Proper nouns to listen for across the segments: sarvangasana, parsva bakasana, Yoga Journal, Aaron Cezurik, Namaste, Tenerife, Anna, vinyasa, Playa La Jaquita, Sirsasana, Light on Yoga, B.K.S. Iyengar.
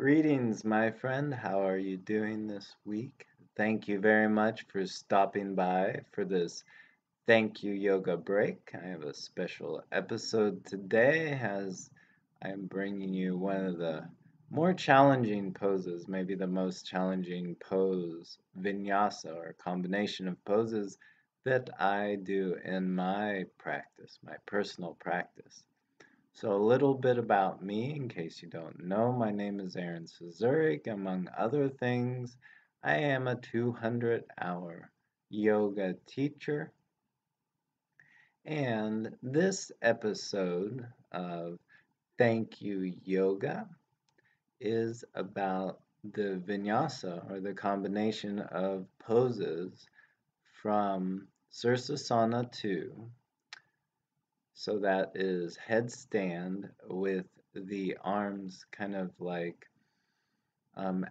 Greetings, my friend. How are you doing this week? Thank you very much for stopping by for this Thank You Yoga break. I have a special episode today as I'm bringing you one of the more challenging poses, maybe the most challenging pose, vinyasa, or combination of poses that I do in my practice, my personal practice. So a little bit about me, in case you don't know, my name is Aaron Cezurik. Among other things, I am a 200-hour yoga teacher. And this episode of Thank You Yoga is about the vinyasa, or the combination of poses from Sirsasana 2. So that is headstand with the arms kind of like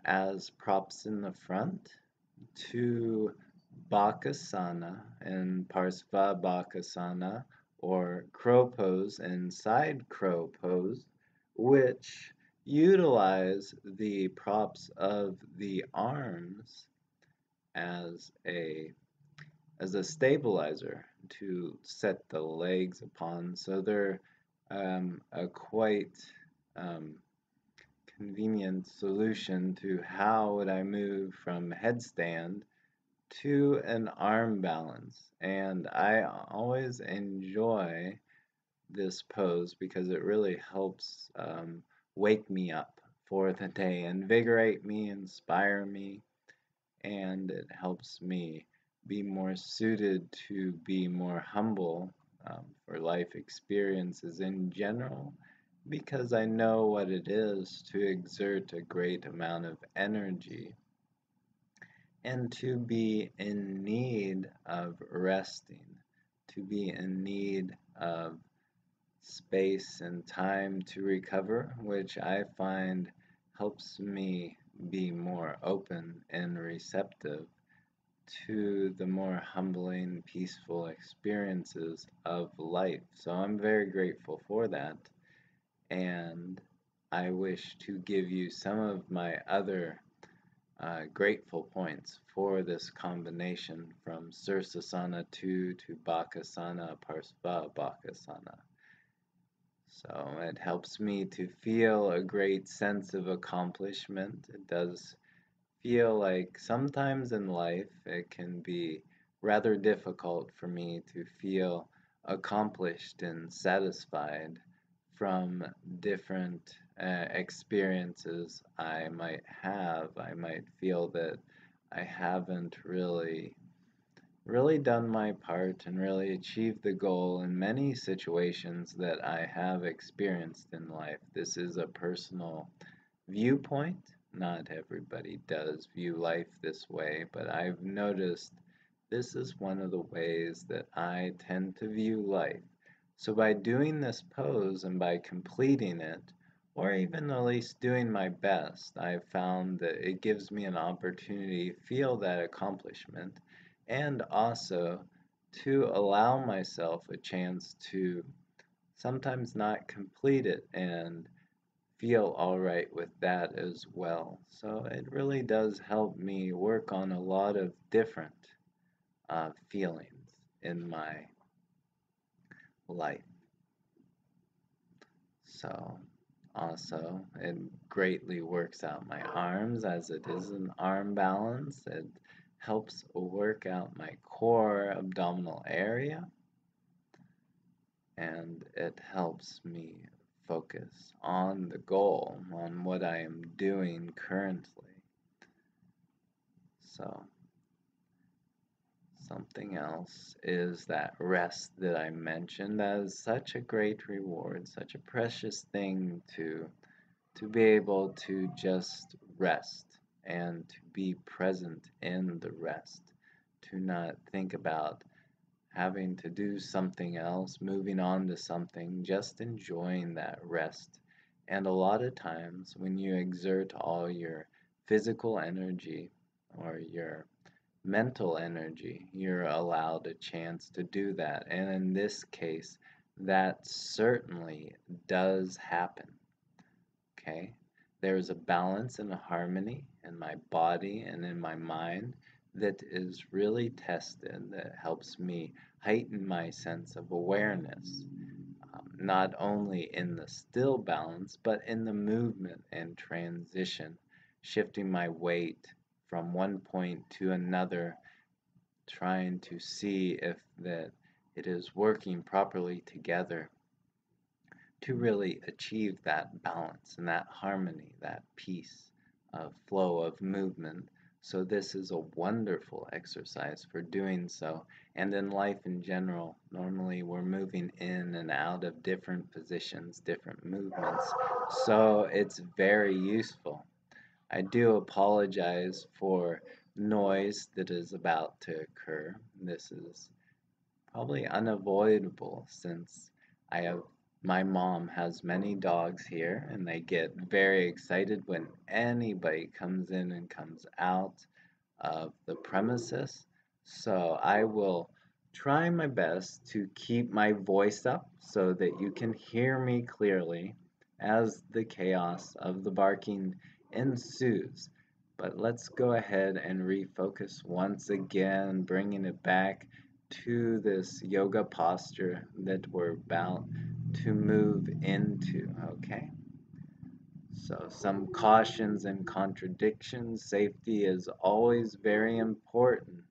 as props in the front, to bakasana and parsva bakasana, or crow pose and side crow pose, which utilize the props of the arms as a stabilizer to set the legs upon, so they're a quite convenient solution to how would I move from headstand to an arm balance. And I always enjoy this pose because it really helps wake me up for the day, invigorate me, inspire me, and it helps me be more suited to be more humble for life experiences in general, because I know what it is to exert a great amount of energy and to be in need of resting, to be in need of space and time to recover, which I find helps me be more open and receptive to the more humbling, peaceful experiences of life. So I'm very grateful for that, and I wish to give you some of my other grateful points for this combination from Sirsasana 2 to Bakasana, Parsva Bakasana. So it helps me to feel a great sense of accomplishment. It does feel like sometimes in life it can be rather difficult for me to feel accomplished and satisfied from different experiences I might have. I might feel that I haven't really done my part and really achieved the goal in many situations that I have experienced in life. This is a personal viewpoint. Not everybody does view life this way, but I've noticed this is one of the ways that I tend to view life. So by doing this pose and by completing it, or even at least doing my best, I've found that it gives me an opportunity to feel that accomplishment, and also to allow myself a chance to sometimes not complete it and feel all right with that as well. So it really does help me work on a lot of different feelings in my life. So also it greatly works out my arms, as it is an arm balance. It helps work out my core abdominal area, and it helps me focus on the goal, on what I am doing currently. So, something else is that rest that I mentioned. That is such a great reward, such a precious thing to be able to just rest and to be present in the rest, to not think about having to do something else, moving on to something, just enjoying that rest. And a lot of times when you exert all your physical energy or your mental energy, you're allowed a chance to do that. And in this case, that certainly does happen. Okay? There is a balance and a harmony in my body and in my mind that is really tested, that helps me heighten my sense of awareness, not only in the still balance, but in the movement and transition, shifting my weight from one point to another, trying to see if that it is working properly together to really achieve that balance and that harmony, that peace of flow of movement. So this is a wonderful exercise for doing so. And in life in general, normally we're moving in and out of different positions, different movements. So it's very useful. I do apologize for noise that is about to occur. This is probably unavoidable since my mom has many dogs here, and they get very excited when anybody comes in and comes out of the premises. So I will try my best to keep my voice up so that you can hear me clearly as the chaos of the barking ensues. But let's go ahead and refocus once again, bringing it back to this yoga posture that we're about to move into, okay? So some cautions and contradictions. Safety is always very important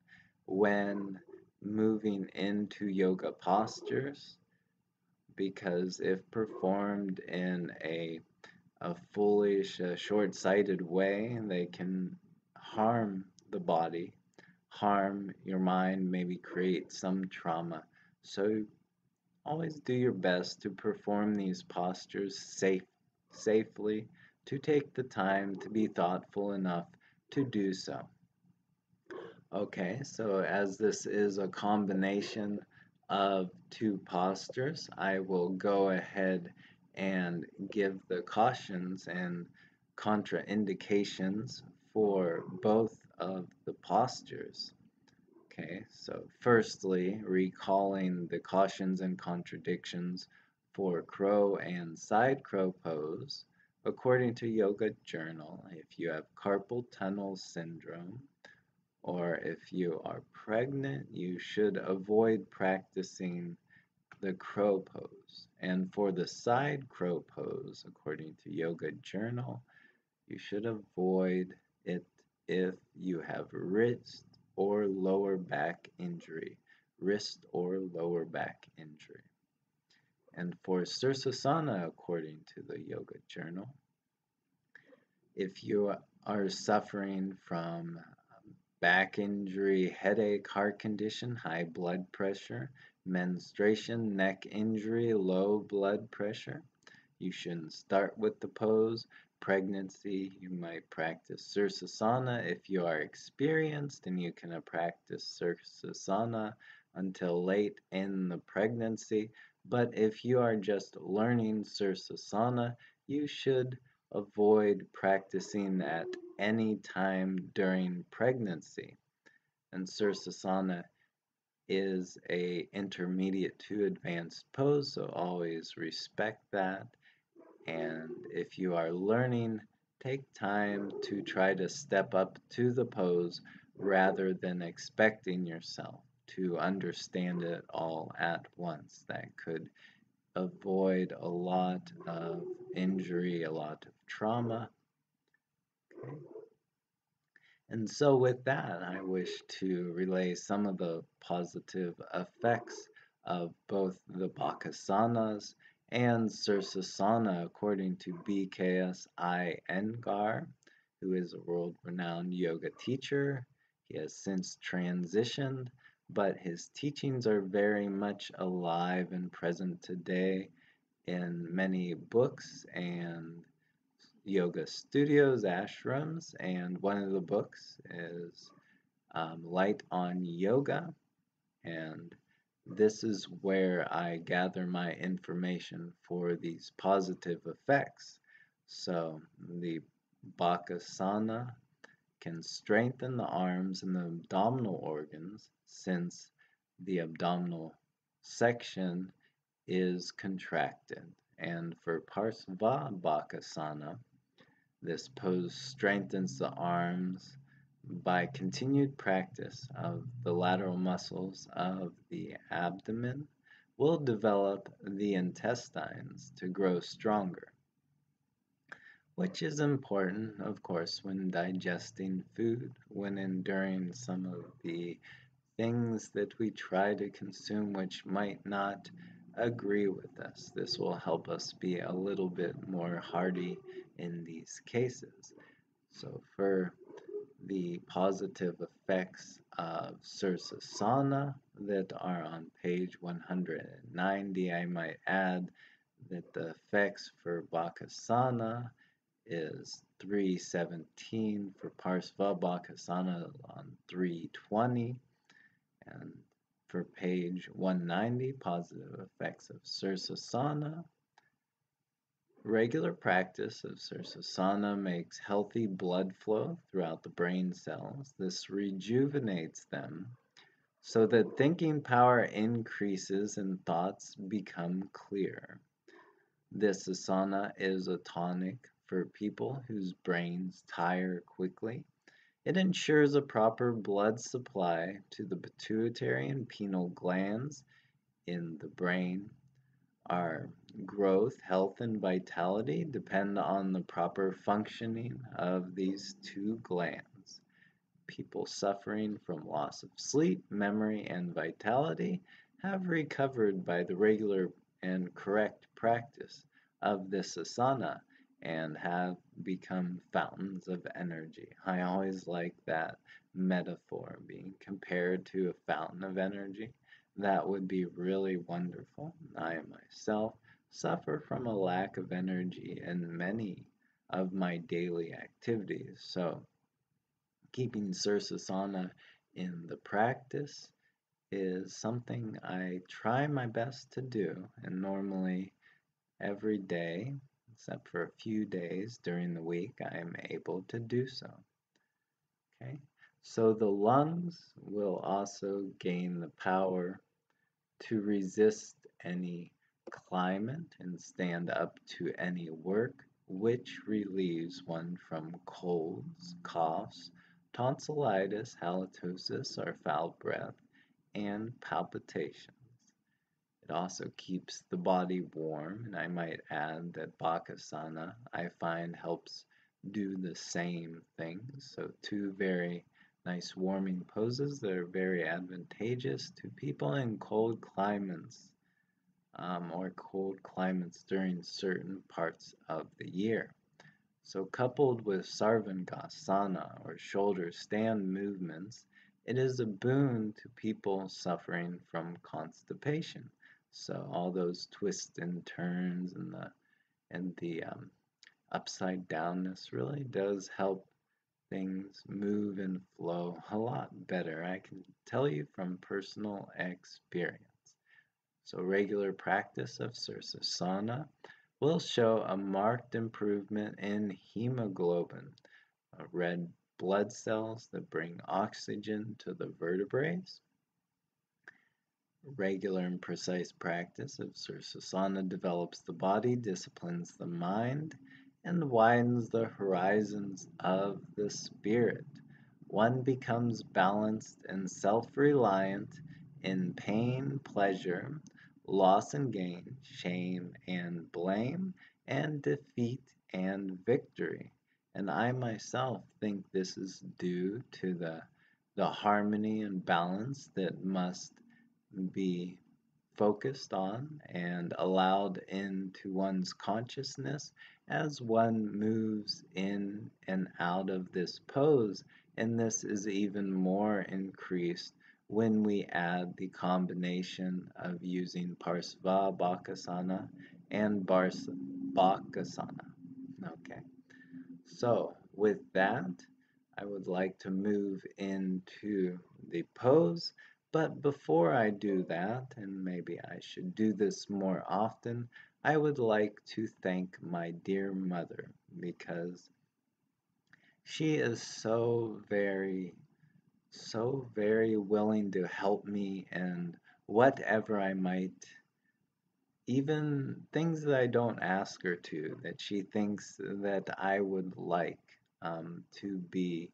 when moving into yoga postures, because if performed in a foolish, short-sighted way, they can harm the body, harm your mind, maybe create some trauma. So always do your best to perform these postures safely, to take the time to be thoughtful enough to do so. Okay, so as this is a combination of two postures, I will go ahead and give the cautions and contraindications for both of the postures. Okay, so firstly, recalling the cautions and contradictions for crow and side crow pose. According to Yoga Journal, if you have carpal tunnel syndrome or if you are pregnant, you should avoid practicing the crow pose. And for the side crow pose, according to Yoga Journal, you should avoid it if you have wrist or lower back injury, And for Sirsasana, according to the Yoga Journal, if you are suffering from back injury, headache, heart condition, high blood pressure, menstruation, neck injury, low blood pressure, you shouldn't start with the pose. Pregnancy, you might practice Sirsasana if you are experienced, and you can practice Sirsasana until late in the pregnancy. But if you are just learning Sirsasana, you should avoid practicing at any time during pregnancy. And Sirsasana is an intermediate to advanced pose, so always respect that. And if you are learning, take time to try to step up to the pose rather than expecting yourself to understand it all at once. That could avoid a lot of injury, a lot of trauma. Okay. And so with that, I wish to relay some of the positive effects of both the bakasanas and Sirsasana, according to B.K.S. Iyengar, who is a world-renowned yoga teacher. He has since transitioned, but his teachings are very much alive and present today in many books and yoga studios, ashrams, and one of the books is Light on Yoga, and this is where I gather my information for these positive effects. So the Bakasana can strengthen the arms and the abdominal organs, since the abdominal section is contracted. And for Parsva Bakasana, This pose strengthens the arms by continued practice of the lateral muscles of the abdomen. Will develop the intestines to grow stronger, which is important, of course, when digesting food, when enduring some of the things that we try to consume which might not agree with us. This will help us be a little bit more hardy in these cases. So for the positive effects of Sirsasana that are on page 190, I might add that the effects for Bakasana is 317, for Parsva Bakasana on 320, and for page 190, positive effects of Sirsasana. Regular practice of Sirsasana makes healthy blood flow throughout the brain cells. This rejuvenates them so that thinking power increases and thoughts become clear. This asana is a tonic for people whose brains tire quickly. It ensures a proper blood supply to the pituitary and pineal glands in the brain. Our growth, health, and vitality depend on the proper functioning of these two glands. People suffering from loss of sleep, memory, and vitality have recovered by the regular and correct practice of this asana and have become fountains of energy. I always like that metaphor, being compared to a fountain of energy. That would be really wonderful. I myself suffer from a lack of energy in many of my daily activities. So keeping Sirsasana in the practice is something I try my best to do. And normally every day, except for a few days during the week, I am able to do so. Okay, so the lungs will also gain the power to resist any climate and stand up to any work, which relieves one from colds, coughs, tonsillitis, halitosis, or foul breath, and palpitations. It also keeps the body warm, and I might add that Bakasana, I find, helps do the same thing. So two very nice warming poses that are very advantageous to people in cold climates or cold climates during certain parts of the year. So coupled with sarvangasana or shoulder stand movements, it is a boon to people suffering from constipation. So all those twists and turns and the upside downness really does help things move and flow a lot better. I can tell you from personal experience. So regular practice of Sirsasana will show a marked improvement in hemoglobin, red blood cells that bring oxygen to the vertebrae. Regular and precise practice of Sirsasana develops the body, disciplines the mind, and widens the horizons of the spirit. One becomes balanced and self-reliant in pain, pleasure, loss and gain, shame and blame, and defeat and victory. And I myself think this is due to the harmony and balance that must be focused on and allowed into one's consciousness as one moves in and out of this pose, and this is even more increased when we add the combination of using Parsva Bakasana and Bakasana. Okay, so with that, I would like to move into the pose, but before I do that, and maybe I should do this more often, I would like to thank my dear mother, because she is so very willing to help me in whatever I might even things that I don't ask her to, that she thinks that I would like to be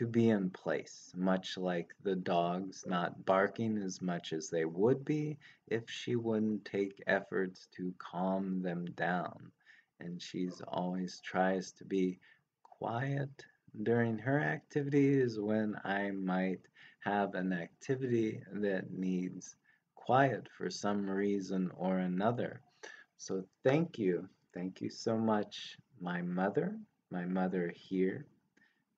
in place, much like the dogs not barking as much as they would be if she wouldn't take efforts to calm them down. And she's always tries to be quiet during her activities when I might have an activity that needs quiet for some reason or another. So thank you. Thank you so much, my mother here,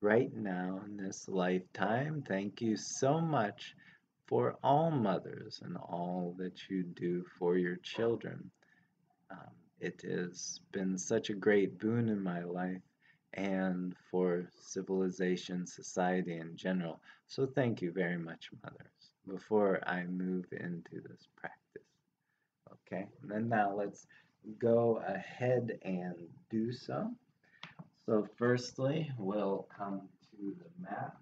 right now in this lifetime. Thank you so much for all mothers and all that you do for your children. It has been such a great boon in my life and for civilization, society in general. So thank you very much, mothers, before I move into this practice. Okay, and then now let's go ahead and do so. So firstly, we'll come to the mat.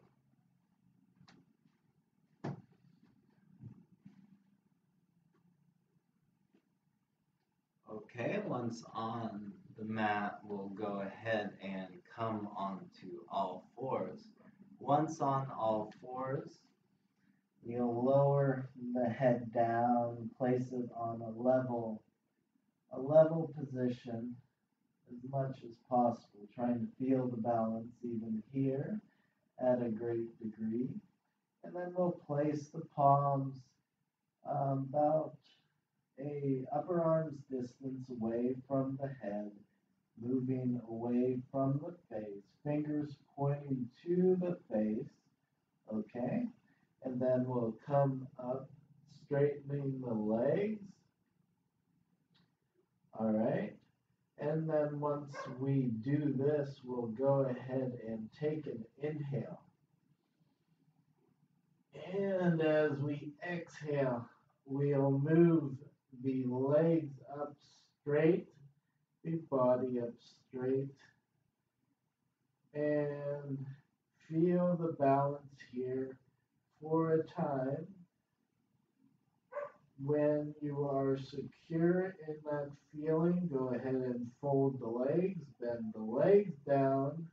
Okay, once on the mat, we'll go ahead and come onto all fours. Once on all fours, you'll lower the head down, place it on a level position as much as possible, trying to feel the balance even here at a great degree. And then we'll place the palms about a upper arms distance away from the head, moving away from the face, fingers pointing to the face, okay? And then we'll come up, straightening the legs, all right? And then once we do this, we'll go ahead and take an inhale. And as we exhale, we'll move the legs up straight, the body up straight, and feel the balance here for a time. When you are secure in that feeling, go ahead and fold the legs, bend the legs down,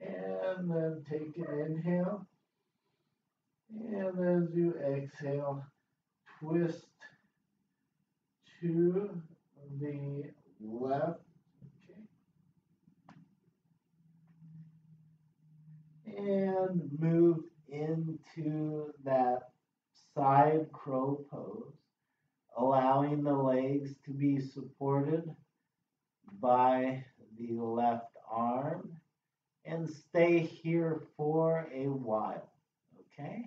and then take an inhale. And as you exhale, twist to the left, okay, and move into that side crow pose, allowing the legs to be supported by the left arm, and stay here for a while, okay?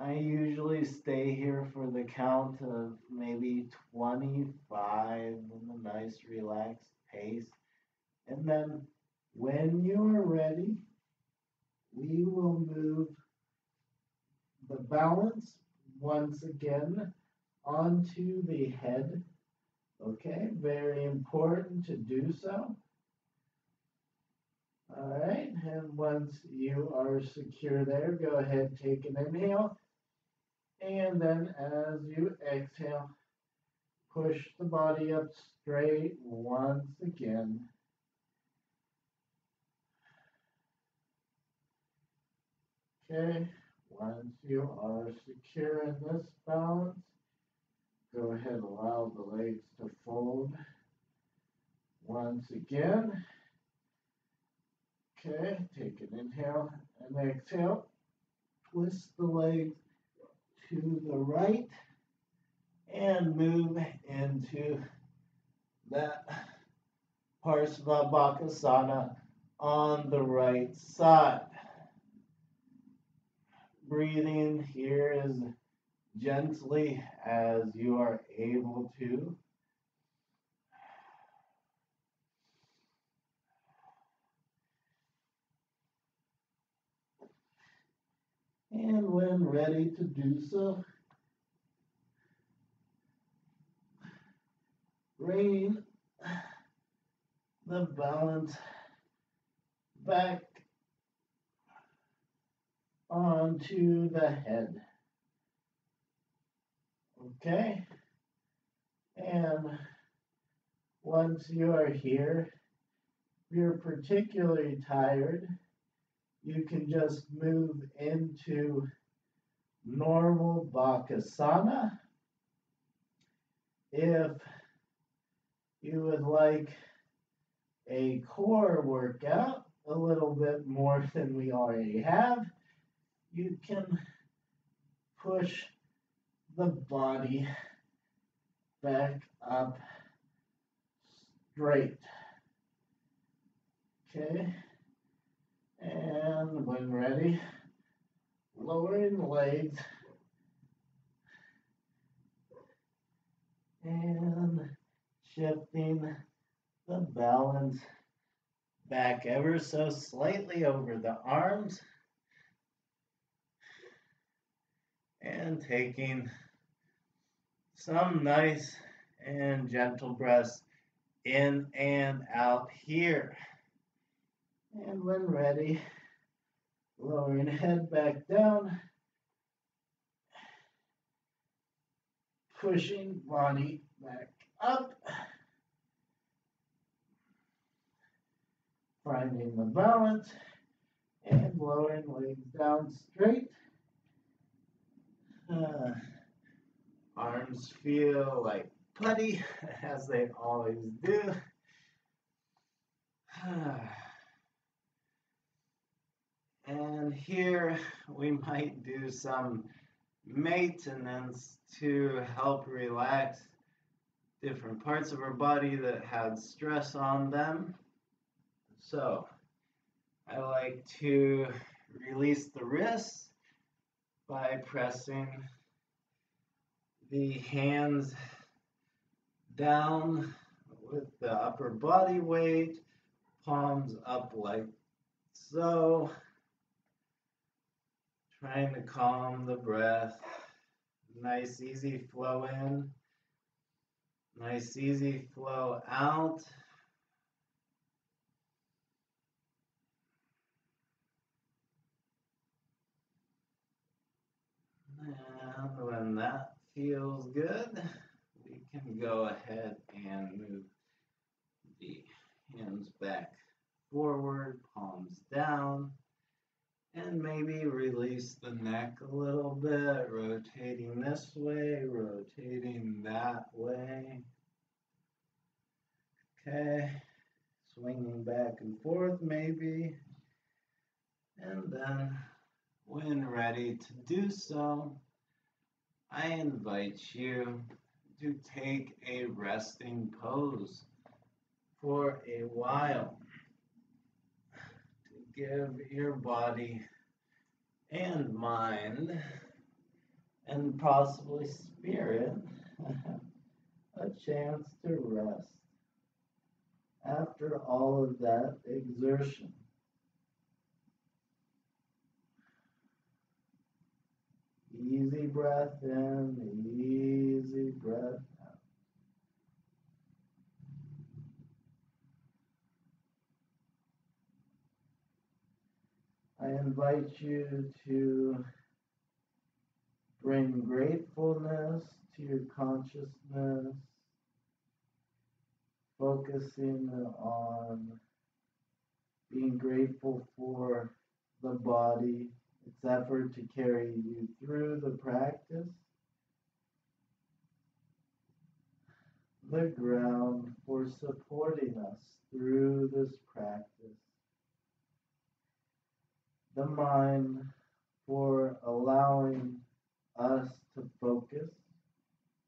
I usually stay here for the count of maybe 25 in a nice relaxed pace. And then when you are ready, we will move the balance once again onto the head. Okay, very important to do so. All right, and once you are secure there, go ahead, take an inhale. And then as you exhale, push the body up straight once again. Okay, once you are secure in this balance, go ahead, allow the legs to fold once again. Okay, take an inhale and exhale. Twist the legs to the right and move into that parsva bakasana on the right side. Breathing here as gently as you are able to. And when ready to do so, bring the balance back onto the head. Okay, And once you are here, if you're particularly tired, you can just move into normal bakasana. If you would like a core workout, a little bit more than we already have, you can push the body back up straight. Okay, and when ready, lowering the legs and shifting the balance back ever so slightly over the arms and taking some nice and gentle breaths in and out here. And when ready, lowering head back down, pushing body back up, finding the balance, and lowering legs down straight. Arms feel like putty, as they always do. And here we might do some maintenance to help relax different parts of our body that had stress on them. So I like to release the wrists by pressing the hands down with the upper body weight, palms up like so. Trying to calm the breath. Nice easy flow in. Nice easy flow out. And when that feels good, we can go ahead and move the hands back forward, palms down. And maybe release the neck a little bit, rotating this way, rotating that way. Okay, swinging back and forth maybe. And then when ready to do so, I invite you to take a resting pose for a while. Give your body and mind, and possibly spirit, a chance to rest after all of that exertion. Easy breath in, easy breath out. I invite you to bring gratefulness to your consciousness, focusing on being grateful for the body, its effort to carry you through the practice, the ground for supporting us through this practice, the mind for allowing us to focus,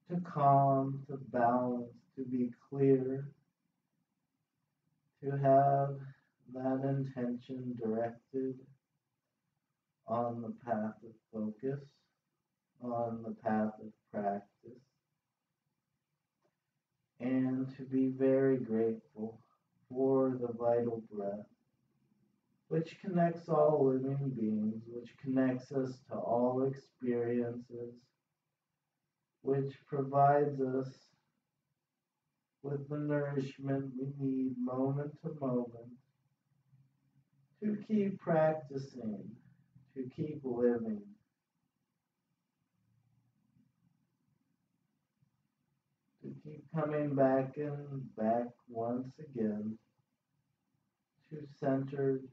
to calm, to balance, to be clear, to have that intention directed on the path of focus, on the path of practice, and to be very grateful for the vital breath, which connects all living beings, which connects us to all experiences, which provides us with the nourishment we need moment to moment to keep practicing, to keep living. To Keep coming back and back once again to centered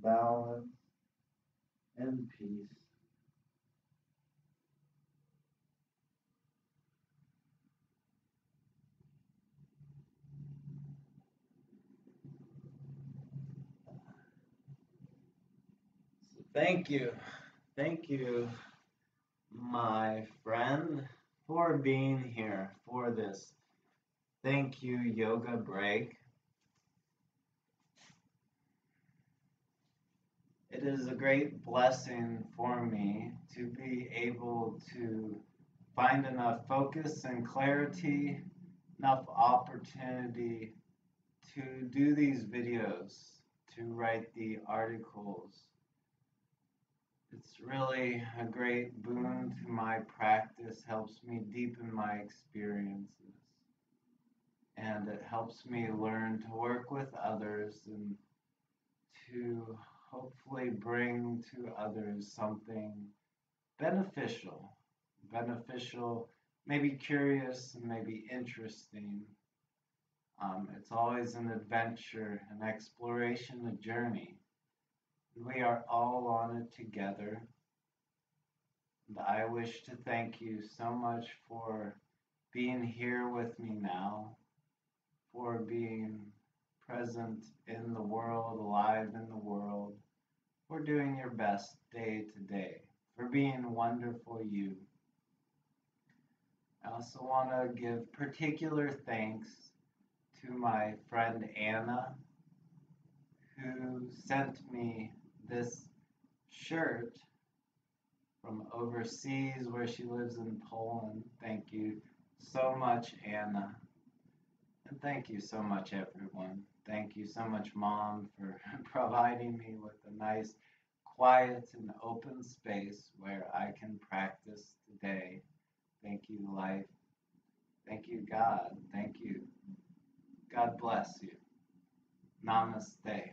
balance and peace. So thank you, my friend, for being here for this thank you yoga break. It is a great blessing for me to be able to find enough focus and clarity, enough opportunity to do these videos, to write the articles. It's really a great boon to my practice, helps me deepen my experiences, and it helps me learn to work with others and to hopefully bring to others something beneficial, maybe curious, maybe interesting. It's always an adventure, an exploration, a journey. We are all on it together. And I wish to thank you so much for being here with me now, for being present in the world, alive in the world, for doing your best day to day, for being wonderful you. I also want to give particular thanks to my friend Anna, who sent me this shirt from overseas where she lives in Poland. Thank you so much, Anna. And thank you so much, everyone. Thank you so much, Mom, for providing me with a nice, quiet, and open space where I can practice today. Thank you, life. Thank you, God. Thank you. God bless you. Namaste.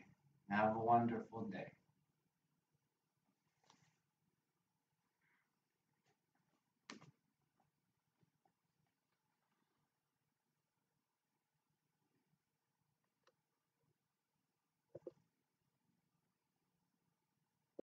Have a wonderful day.